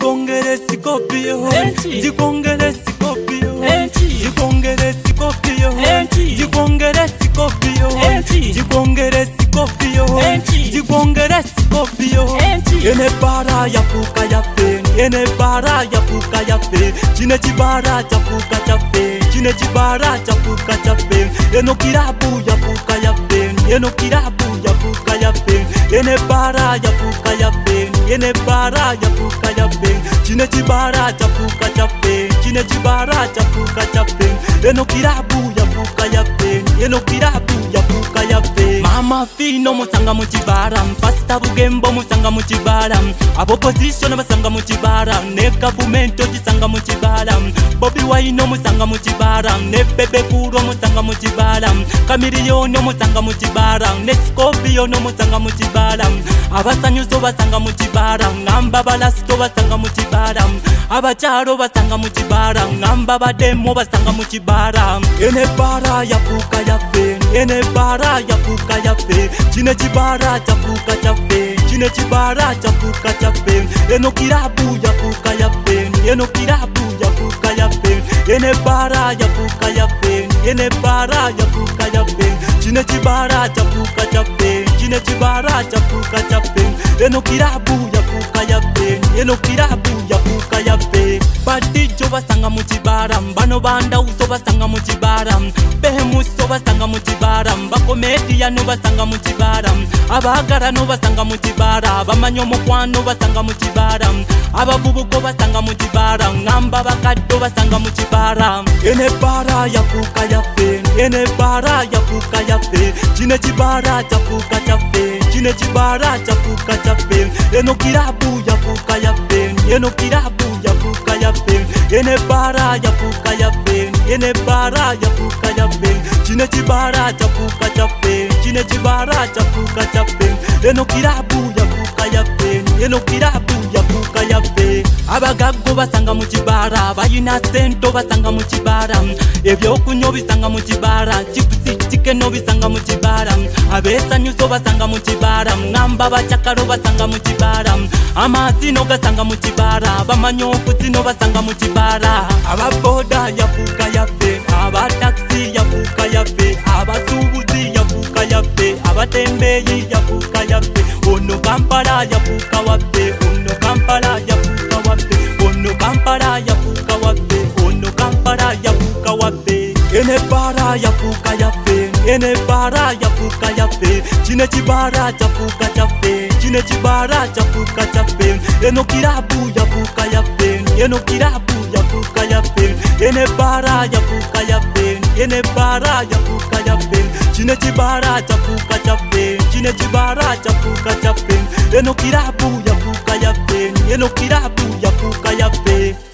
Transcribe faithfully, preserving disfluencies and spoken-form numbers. jikongere sikopio jikongere sikopio jikongere sikopio jikongere sikopio jikongere sikopio jikongere sikopio ene bara ya puka ya pe ene bara ya puka ya pe chine chibara cha puka cha pe chine chibara cha puka cha pe eno kirabu ya puka ya pe eno kirabu ya puka ya pe ene bara ya puka ya pe ene bara ya puka ya pe chine chibara cha puka cha pe chine chibara cha puka cha pe eno kirabu ya puka ya pe eno kirabu ya puka ya pe mama fino musanga muchibara mpasta bugembo musanga muchibara opposition basanga muchibara ne government jisanga muchibara Bobby Wine musanga muchibara ne bebe kuro musanga muchibara Chameleone musanga muchibara ne Scorpio musanga muchibara abasanyuzo basanga muchibara ngamba balasto basanga muchibara abacharo basanga muchibara ngamba bademo basanga muchibara ene bara ya puka ya pe ene bara ya puka ya pe chine chibara cha puka cha pe chine chibara cha puka cha pe eno kirabu ya puka ya pe eno kirabu ya puka ya pe ene bara ya puka ya pe ene bara ya puka ya pe chine chibara cha puka cha pe chine chibara cha puka cha pe eno kirabu ya puka ya pe eno kirabu ya puka ya pe Badijo basanga muchibara bano banda uso basanga muchibara behemuso basanga muchibara bakomedia no basanga muchibara abagara no basanga muchibara abamanyomo kwano basanga muchibara ababubuko basanga muchibara ngamba bakaddo basanga muchibara ene bara ya puka ya pe ene bara ya puka ya pe chine chibara cha puka cha pe chine chibara cha puka cha pe eno kirabu ya puka ya pe eno kirabu ya puka ya pe ene bara ya puka ya pe ene bara ya puka ya pe chine chibara cha puka cha pe chine chibara cha puka cha pe eno kirabu ya puka ya pe eno kirabu ya puka ya pe abagago basanga muchibara abayina sento basanga muchibara ebyokunyo bisanga muchibara chipsi chikeno bisanga muchibara abesanyuso basanga muchibara ngamba bachakaro basanga muchibara amazino gasanga muchibara abamanyoku zino basanga muchibara ababoda ya puka ya pe abataxi ya puka ya pe abasubuzi ya puka ya pe abatembeyi ya puka ya pe ono kampala ya puka wa pe ono kampala ya puka wa pe ono kampala ya puka wa pe ono kampala ya puka wa pe ene bara ya puka ya pe ene bara ya puka ya pe chine chibara cha puka cha pe chine chibara cha puka cha pe eno kirabu ya puka ya pe eno kirabu ya puka ya pe ene bara ya puka ya pe ene bara ya puka ya pe chine chibara cha puka cha pe chine chibara cha puka cha pe eno kirabu ya puka ya pe eno kirabu ya puka ya pe